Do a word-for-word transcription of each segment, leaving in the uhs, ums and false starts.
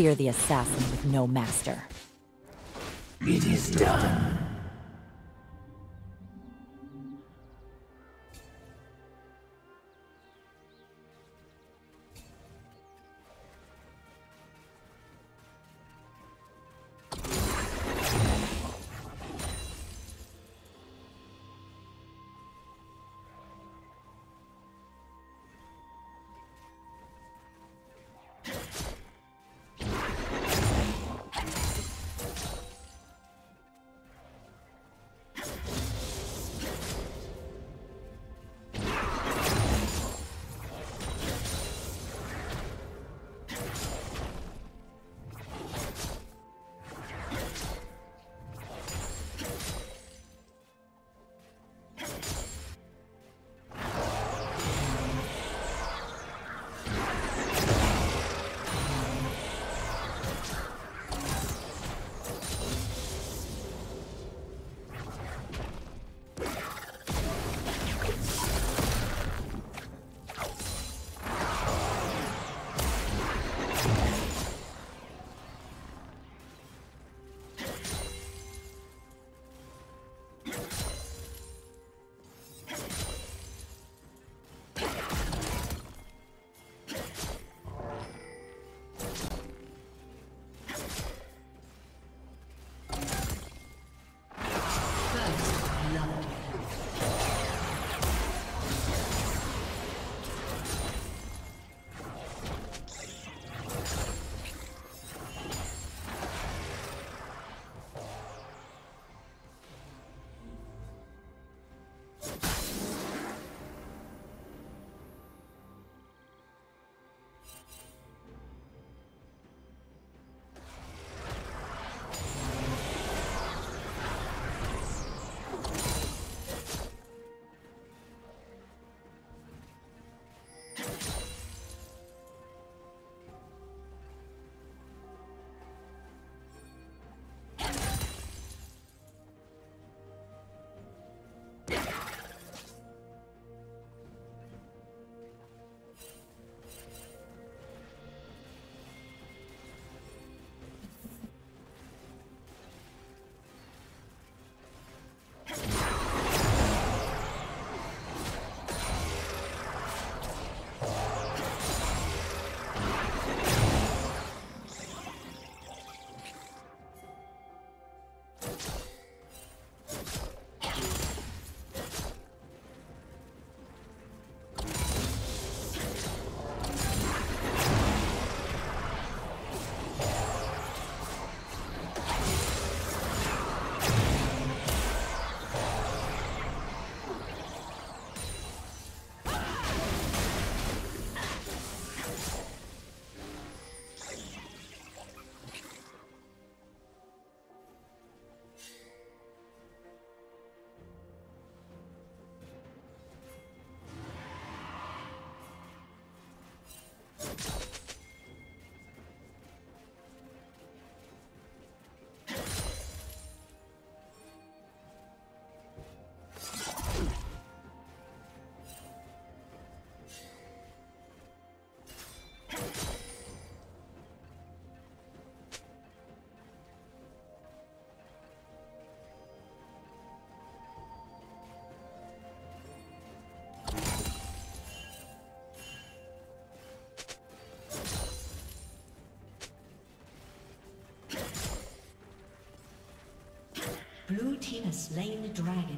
Fear the assassin with no master. It is done. Blue team has slain the dragon.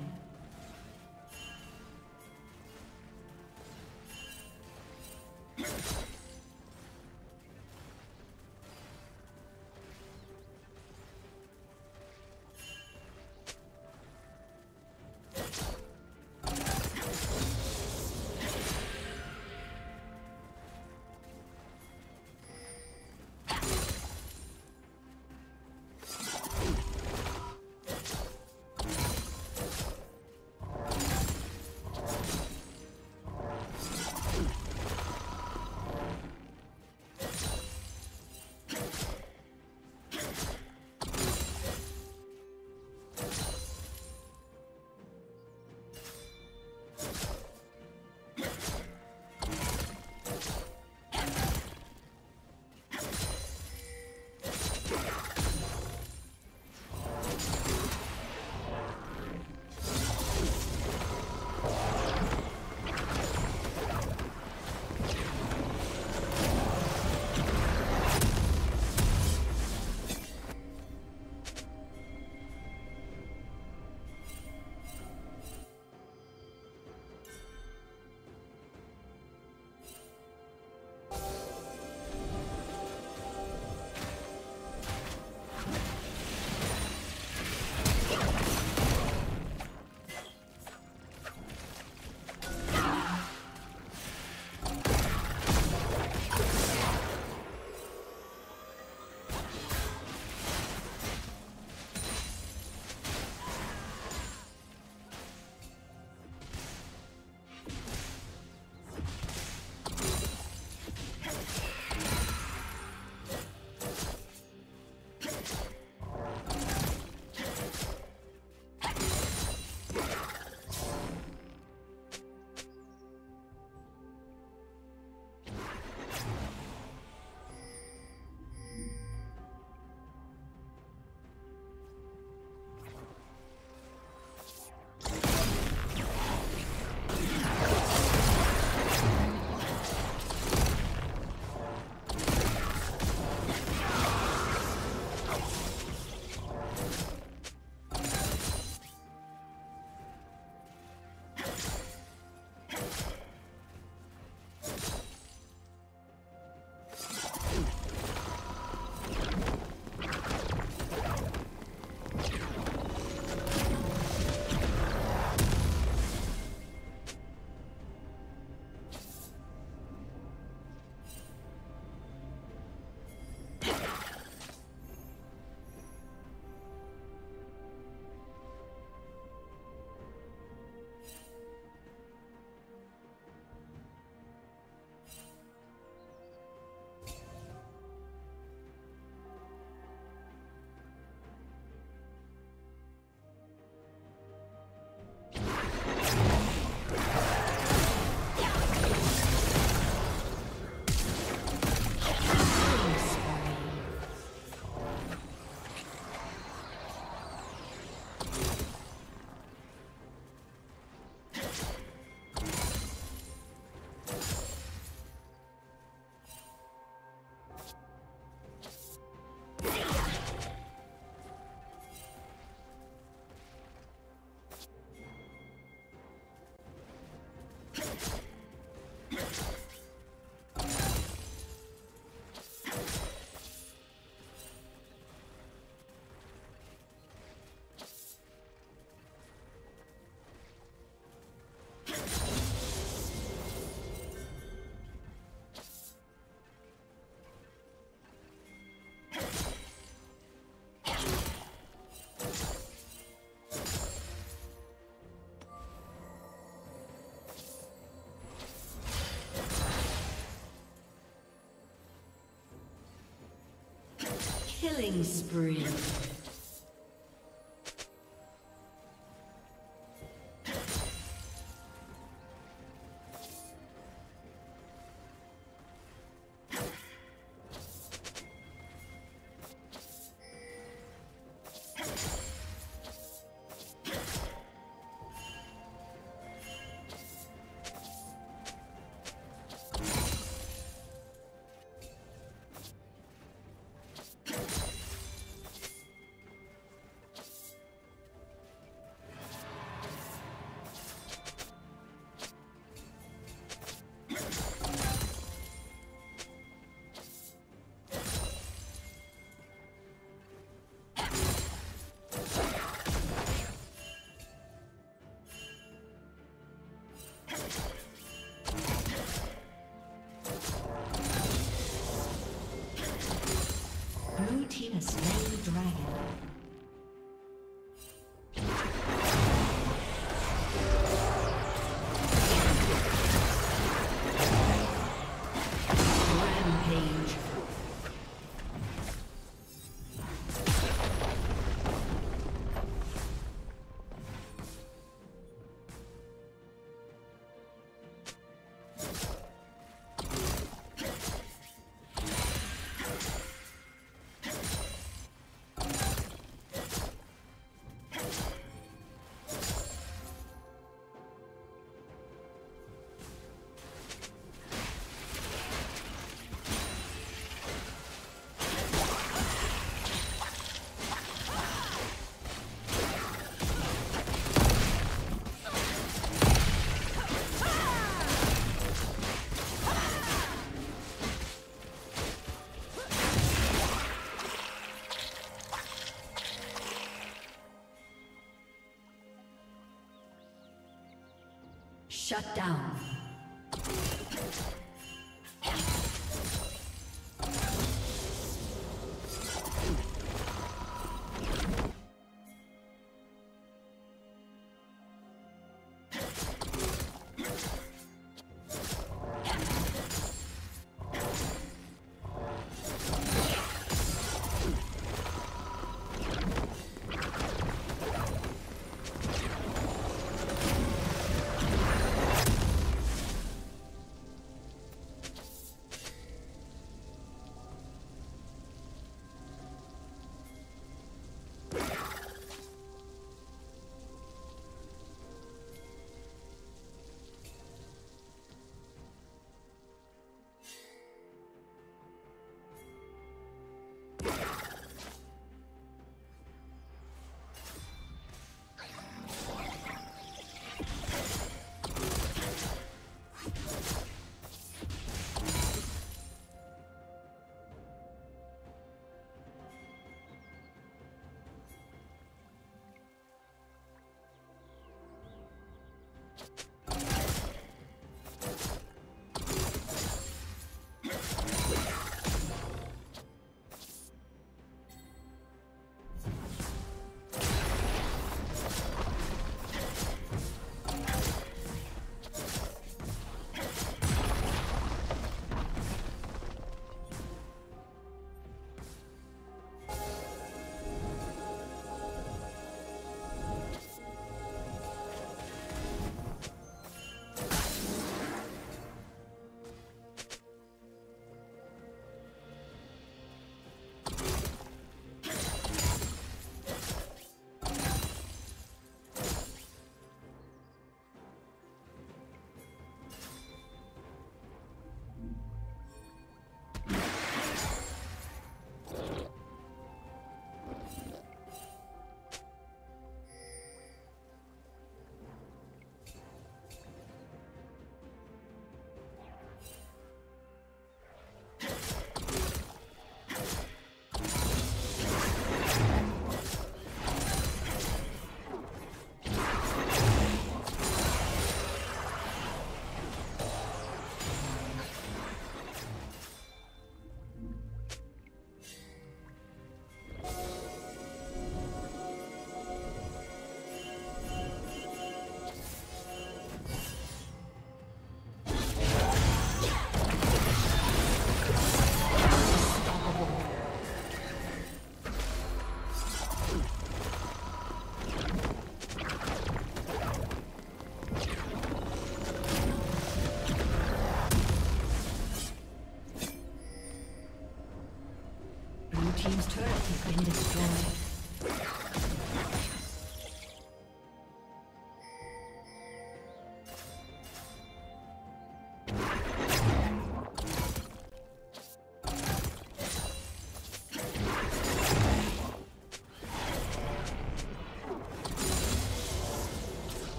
Killing spree. Shut down. team's turret has been destroyed.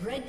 Red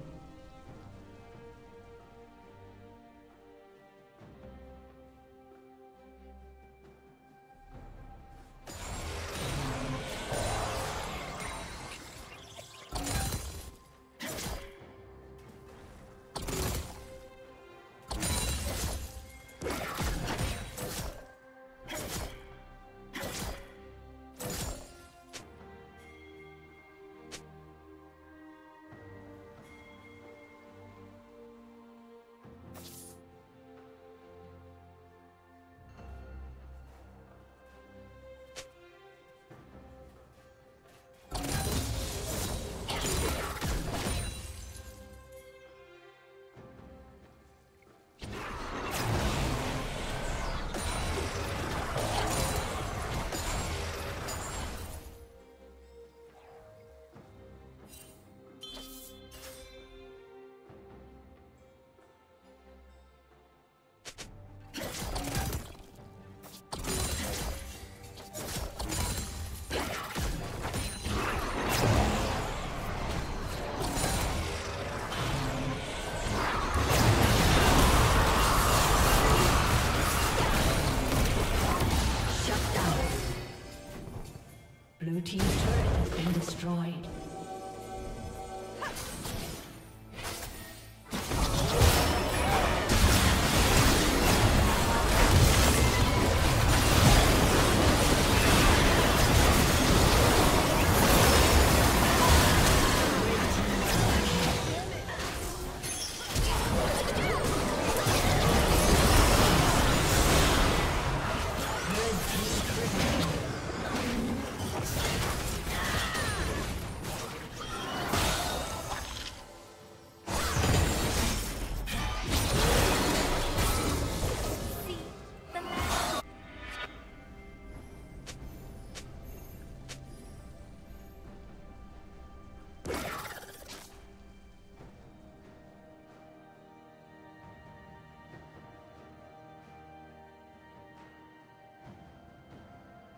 Destroyed.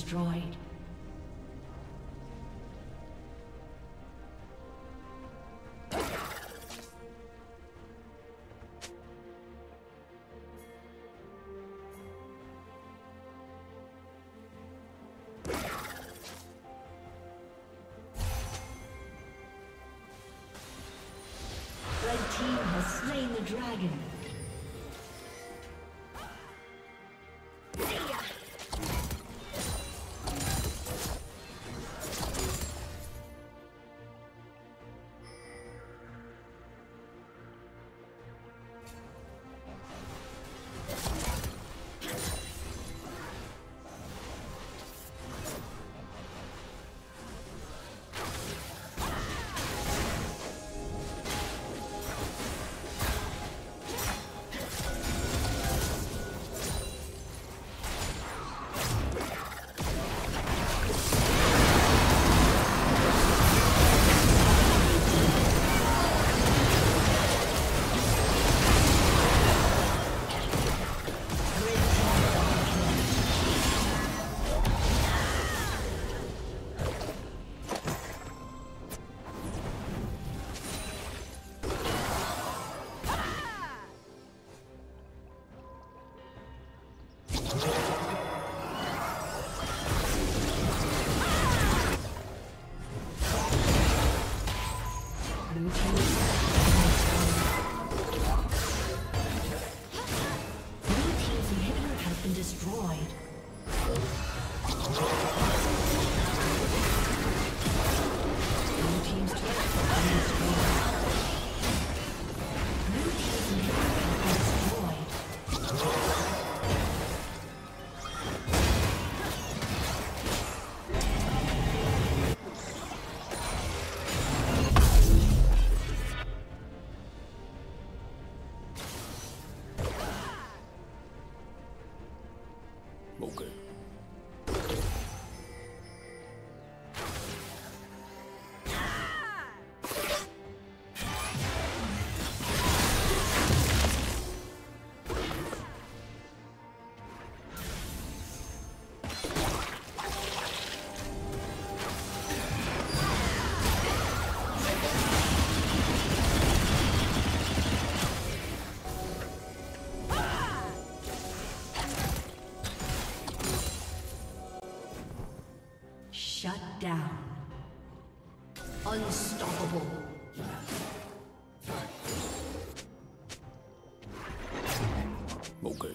destroyed. Shut down. Unstoppable. Okay.